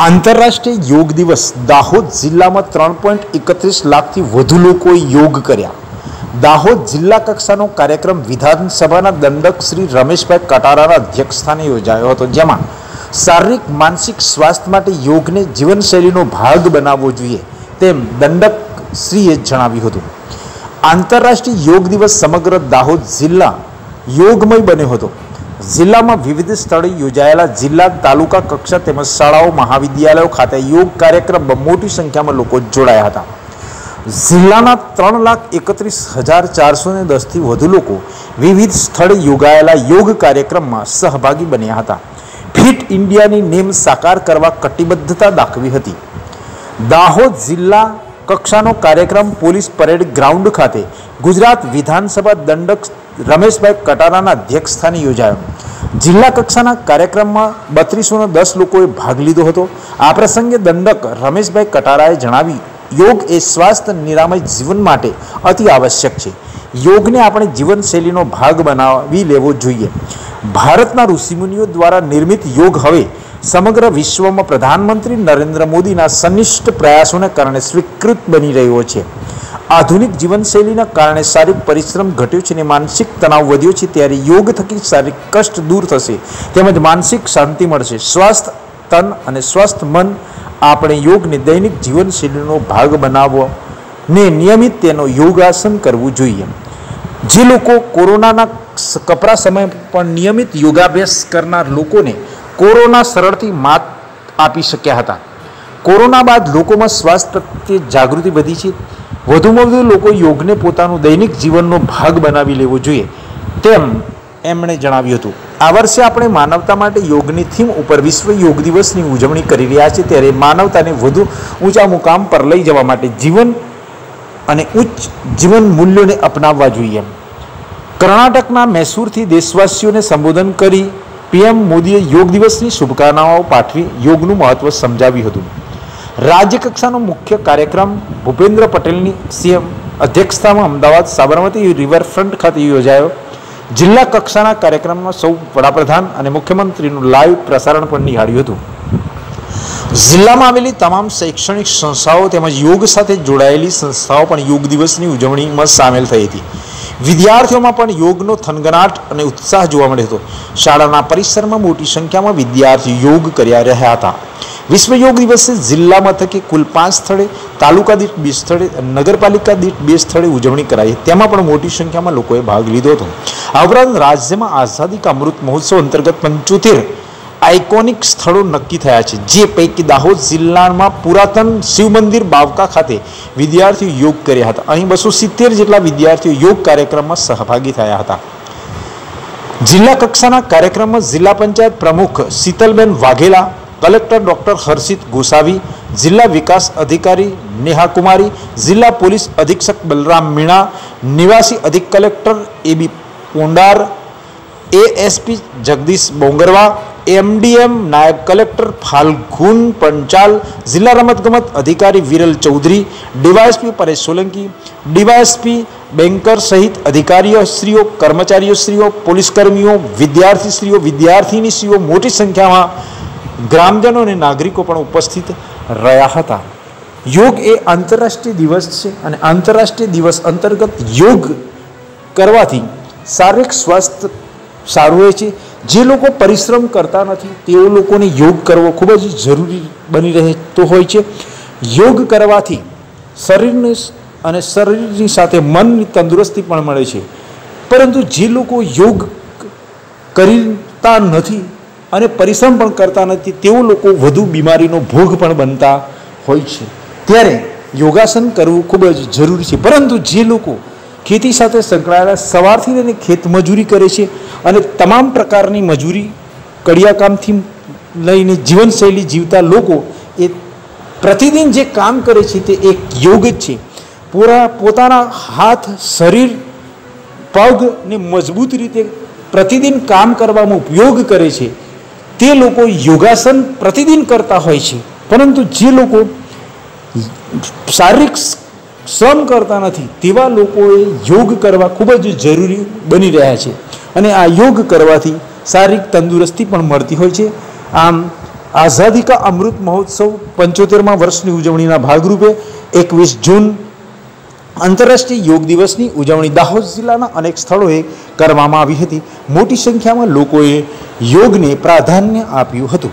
आंतरराष्ट्रीय योग दिवस दाहोद जिला में 3.31 लाख थी वधु लोकोए योग कर्या। दाहोद जिला कक्षानो कार्यक्रम विधानसभाना दंडक श्री रमेशभाई कटाराना अध्यक्षस्थाने योजायो हतो, जेमां शारीरिक मानसिक स्वास्थ्य माटे योगने जीवनशैलीनो भाग बनाववो जोईए तेम दंडक श्रीए जणाव्युं हतुं। आंतरराष्ट्रीय योग दिवस समग्र दाहोद जिला योगमय बन्यो हतो। जिला में विविध स्थले योजायेला जिला तालुका कक्षा तेमज शालाओ महाविद्यालयों खाते योग कार्यक्रम में मोटी संख्या में लोग जोड़ाया था। जिल्लाना 3,31,410 थी वधु लोको विविध स्थले योगायेला योग कार्यक्रम में सहभागी बन्या था। फिट इंडिया नी नेम साकार करवा कटिबद्धता दाखवी हती। दाहोद जिला कक्षानो कार्यक्रम पोलिस परेड ग्राउंड खाते गुजरात विधानसभा दंडक रमेशभाई कटाराना अध्यक्षस्थाने योजायो। जिला कक्षाना कार्यक्रम में 3210 लोकोए भाग लीधो हतो। आ प्रसंगे दंडक रमेशभाई कटाराए जणाव्युं, योग ए स्वास्थ्य निरामय जीवन माटे अति आवश्यक छे। योगने आपणे जीवनशैलीनो भाग बनावी लेवो जोईए। भारतना ऋषिमुनिओ द्वारा निर्मित योग हवे समग्र विश्व में प्रधानमंत्री नरेन्द्र मोदी सनिष्ठ प्रयासों ने कारण स्वीकृत बनी रह्यो छे। आधुनिक जीवनशैली कारण शारीरिक परिश्रम घट्यो छे ने मानसिक तनाव वध्यो छे, त्यारे योग थकी शारीरिक कष्ट दूर थशे तेमज मानसिक शांति मळशे। स्वस्थ तन अने स्वस्थ मन आपणे योग ने दैनिक जीवनशैलीनो भाग बनावो ने नियमित तेनो योगासन करवू जोईए। जे लोको कोरोनाना कपरा समय पण नियमित योगाभ्यास करनार लोकोने कोरोना सरळथी मात आपी शक्या हता। कोरोना बाद लोकोमां स्वास्थ्य प्रत्ये जागृति वधी छे। વધુમાં વધુ લોકો યોગને પોતાનું દૈનિક જીવનનો ભાગ બનાવી લેવો જોઈએ તેમ એમણે જણાવ્યું હતું। આ વર્ષે આપણે માનવતા માટે યોગની થીમ ઉપર વિશ્વ યોગ દિવસની ઉજવણી કરી રહ્યા છીએ, ત્યારે માનવતાને વધુ ઊંચા મુકામ પર લઈ જવા માટે જીવન અને ઉચ્ચ જીવન મૂલ્યોને અપનાવવા જોઈએ। કર્ણાટકના મૈસૂરથી દેશવાસીઓને સંબોધન કરી પીએમ મોદીએ યોગ દિવસની શુભકામનાઓ પાઠવી યોગનું મહત્વ સમજાવ્યું હતું। राज्य कक्षा मुख्य कार्यक्रम भूपेन्द्र पटेल सीएम अध्यक्षता में अमदावाद साबरमती रिवरफ्रंट खाते योजायो। जिला कक्षाना कार्यक्रम में सौ वडाप्रधान और मुख्यमंत्री लाइव प्रसारण पर निहाळ्युं हतुं। जिला में आवेली तमाम शैक्षणिक संस्थाओं तेमज योग साथे जोड़ायेली संस्थाओं पण योग दिवसनी उजवणी में सामेल थई हती। विद्यार्थियों में पण योगनो थनगनाट और उत्साह जोवा मळ्यो हतो। शाळाना परिसर में मोटी संख्या में विद्यार्थी योग कर्या रह्या हता। विश्व योग दिवसे जिला मथके कुल 5 स्थले, तालुका दीठ 20 स्थले, नगरपालिका दीठ 2 स्थले उजवणी कराई, तेमां पण मोटी संख्या में लोकोए भाग लीधो हतो। आ उपरांत राज्य में आजादी का अमृत महोत्सव अंतर्गत 75 आइकोनिक स्थलों नक्की थया छे, जे पैकी दाहोद जिला में पुरातन शिव मंदिर बावका खाते विद्यार्थी योग कर्या हता। अहीं 270 जेटला विद्यार्थीओ योग कार्यक्रम में सहभागी थया हता। जिला कक्षाना कार्यक्रम में जिला पंचायत प्रमुख शीतलबेन वाघेला, कलेक्टर डॉक्टर हर्षित गोसावी, जिला विकास अधिकारी नेहा कुमारी, जिला पुलिस अधीक्षक बलराम मीणा, निवासी अधिक collector AB Pondar, ASP Jagdish बोंगरवा, MDM नायब कलेक्टर फाल्गुन पंचाल, जिला रमतगमत अधिकारी विरल चौधरी, डीवायएसपी परेश सोलंकी, डीवायएसपी बैंकर सहित अधिकारीश्रीओ, कर्मचारीश्रीओ, पुलिसकर्मीओ, विद्यार्थीश्रीओ, विद्यार्थिनीश्रीओ मोटी संख्या में ग्रामजनों ने नागरिकों पर उपस्थित रहा हता। योग ए आंतरराष्ट्रीय दिवस है और आंतरराष्ट्रीय दिवस अंतर्गत योग करवाथी शारीरिक स्वास्थ्य सारू रहे छे। जे लोग परिश्रम करता नथी तेओ लोकोने योग करवो खूब ज जरूरी बनी रहे तो होय छे। योग करवाथी शरीरने अने शरीरनी साथे मननी तंदुरस्ती पण मळे छे, परंतु जे लोग योग करता नथी अने परिश्रम पण करता नथी तेवो लोको वधु बीमारीनो भोग पण बनता होय छे। त्यारे योगासन करवुं खूब ज जरूरी छे, परंतु जे लोको खेती साथे संकळायेला सवारथी लईने खेत मजूरी करे छे अने तमाम प्रकारनी मजूरी कड़ियाकामथी लईने जीवनशैली जीवता लोको ए प्रतिदिन जे काम करे छे ते एक योग ज छे। पूरा पोताना हाथ शरीर पगने मजबूत रीते प्रतिदिन काम करवामां उपयोग करे छे ते लोको योगासन प्रतिदिन करता होय छे, परंतु जे लोको शारीरिक श्रम करता नथी तेवा लोकोए योग करवा खूब ज जरूरी बनी रह्या छे। अने आ योग करवाथी शारीरिक तंदुरस्ती पण मळती होय छे। आम आज़ादी का अमृत महोत्सव 75मा वर्षनी उजवणीना भागरूपे 21 जून आंतरराष्ट्रीय योग दिवसनी उजवणी दाहोद जिल्लाना अनेक स्थलोए करवामां आवी हती। मोटी संख्यामां लोकोए योगने प्राधान्य आप्युं हतुं।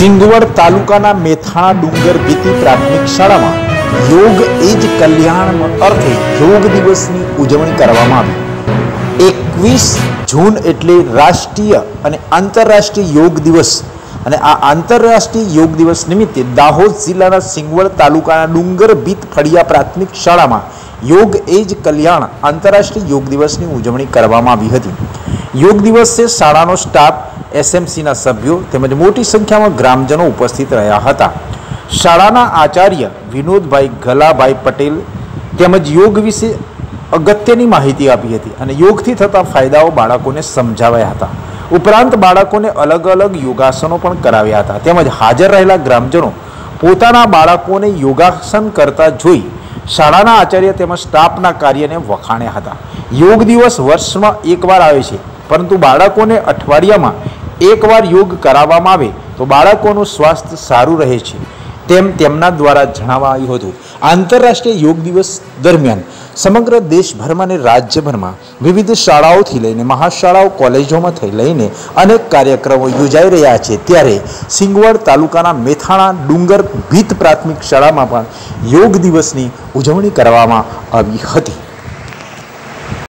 सिंगवड तालुकाना मेथाणा डूंगर बीती प्राथमिक शाला में योग एज कल्याण अर्थे योग दिवस की उजवणी करवामां आवी। 21 जून एटले राष्ट्रीय अने आंतरराष्ट्रीय योग दिवस। आ आंतरराष्ट्रीय योग दिवस निमित्ते दाहोद जिल्लाना सिंगवड तालुकाना डूंगर बीत फड़िया प्राथमिक शाला में योग एज कल्याण आंतरराष्ट्रीय योग दिवस की उजवणी करवामां आवी हती। योग दिवसे शालानो स्टाफ एसएमसी ना सभ्यों तेमज मोटी संख्या में ग्रामजनों उपस्थित रह्या हता। शालाना आचार्य विनोदभाई गलाभाई पटेल तेमज योग विषे अगत्यनी माहिती आपी हती अने योगथी थता फायदाओ बाळकोने समजाव्या हता। उपरांत बाळकोने अलग अलग योगासनों पण कराव्या हता। तेमज हाजर रहेला ग्रामजनों पोताना बाळकोने योगासन करता जोई शालाना आचार्य तेमज स्टाफना कार्यने वखाण्या हता। योग दिवस वर्षमां एकवार आवे छे, परंतु बाळकोने अठवाडियामां एक बार योग करावामां आवे तो बाळकोनुं स्वास्थ्य सारू रहे छे तेम तेमना द्वारा जणावायुं हतुं। आंतरराष्ट्रीय योग दिवस दरमियान समग्र देशभरमां अने राज्यभरमां विविध शाळाओथी लईने महाशाळाओ कॉलेजोमां थई लईने अनेक कार्यक्रमो योजाई रह्या छे, त्यारे सिंगवड तालुकाना मेथाणा डूंगर भीत प्राथमिक शाळामां पण योग दिवसनी उजवणी करवामां आवी हती।